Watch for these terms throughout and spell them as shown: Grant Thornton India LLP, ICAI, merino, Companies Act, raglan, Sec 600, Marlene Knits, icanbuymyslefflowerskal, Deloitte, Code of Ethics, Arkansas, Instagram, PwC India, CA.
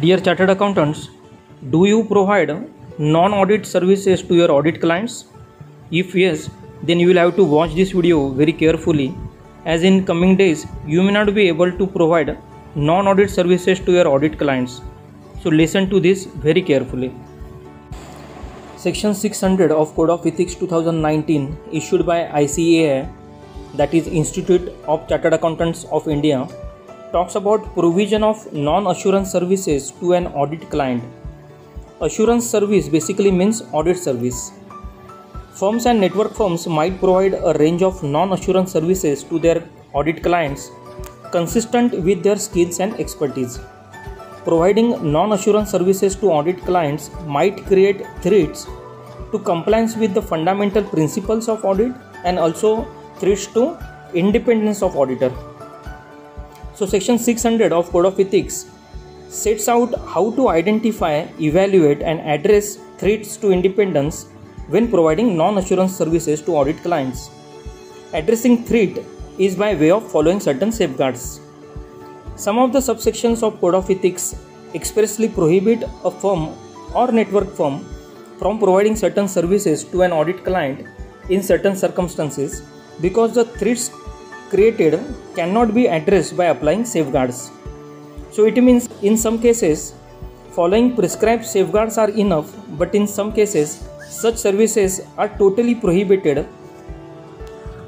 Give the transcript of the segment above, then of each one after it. Dear Chartered Accountants, do you provide non-audit services to your audit clients? If yes, then you will have to watch this video very carefully, as in coming days you may not be able to provide non-audit services to your audit clients. So listen to this very carefully. Section 600 of Code of Ethics 2019 issued by ICAI, that is Institute of Chartered Accountants of India, talks about provision of non-assurance services to an audit client. Assurance service basically means audit service. Firms and network firms might provide a range of non-assurance services to their audit clients consistent with their skills and expertise. Providing non-assurance services to audit clients might create threats to compliance with the fundamental principles of audit and also threats to independence of auditor. So Section 600 of Code of Ethics sets out how to identify, evaluate and address threats to independence when providing non-assurance services to audit clients. Addressing threat is by way of following certain safeguards. Some of the subsections of Code of Ethics expressly prohibit a firm or network firm from providing certain services to an audit client in certain circumstances because the threats created cannot be addressed by applying safeguards. So it means in some cases following prescribed safeguards are enough, but in some cases such services are totally prohibited.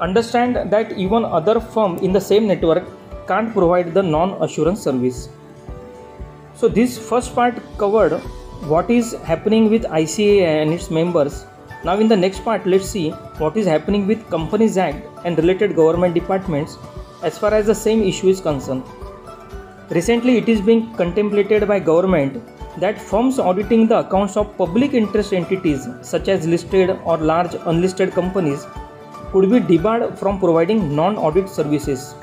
Understand that even other firm in the same network can't provide the non-assurance service. So this first part covered what is happening with ICAI and its members. Now in the next part, let's see what is happening with Companies Act and related government departments as far as the same issue is concerned. Recently, it is being contemplated by government that firms auditing the accounts of public interest entities such as listed or large unlisted companies could be debarred from providing non-audit services.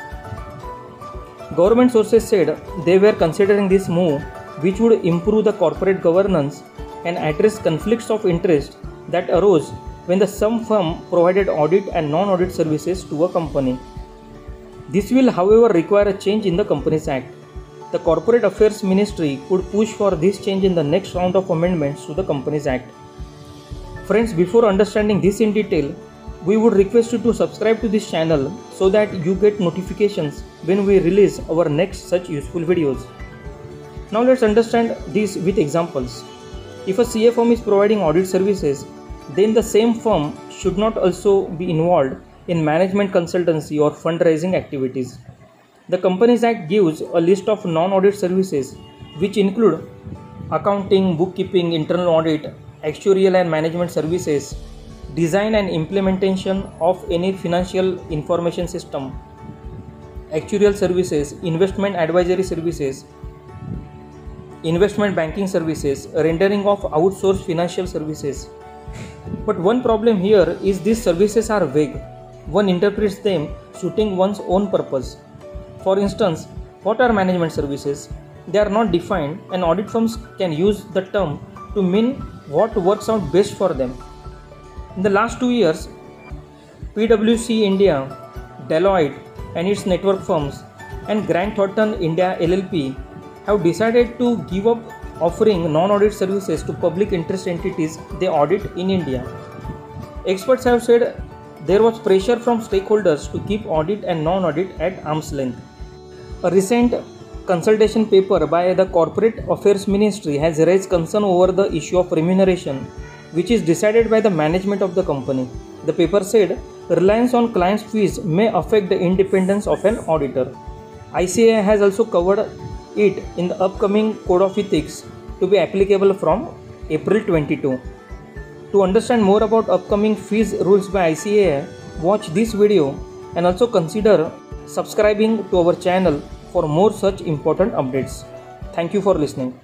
Government sources said they were considering this move, which would improve the corporate governance and address conflicts of interest that arose when the same firm provided audit and non-audit services to a company. This will, however, require a change in the Companies Act. The Corporate Affairs Ministry could push for this change in the next round of amendments to the Companies Act. Friends, before understanding this in detail, we would request you to subscribe to this channel so that you get notifications when we release our next such useful videos. Now let's understand this with examples. If a CA firm is providing audit services, then the same firm should not also be involved in management consultancy or fundraising activities. The Companies Act gives a list of non-audit services which include accounting, bookkeeping, internal audit, actuarial and management services, design and implementation of any financial information system, actuarial services, investment advisory services, investment banking services, rendering of outsourced financial services. But one problem here is these services are vague. One interprets them suiting one's own purpose. For instance, what are management services? They are not defined, and audit firms can use the term to mean what works out best for them. In the last 2 years, PwC India, Deloitte and its network firms and Grant Thornton India LLP have decided to give up offering non-audit services to public interest entities they audit in India. Experts have said there was pressure from stakeholders to keep audit and non-audit at arm's length. A recent consultation paper by the Corporate Affairs Ministry has raised concern over the issue of remuneration, which is decided by the management of the company. The paper said reliance on clients' fees may affect the independence of an auditor. ICAI has also covered it in the upcoming Code of Ethics to be applicable from April 22. To understand more about upcoming fees rules by ICAI, watch this video and also consider subscribing to our channel for more such important updates. Thank you for listening.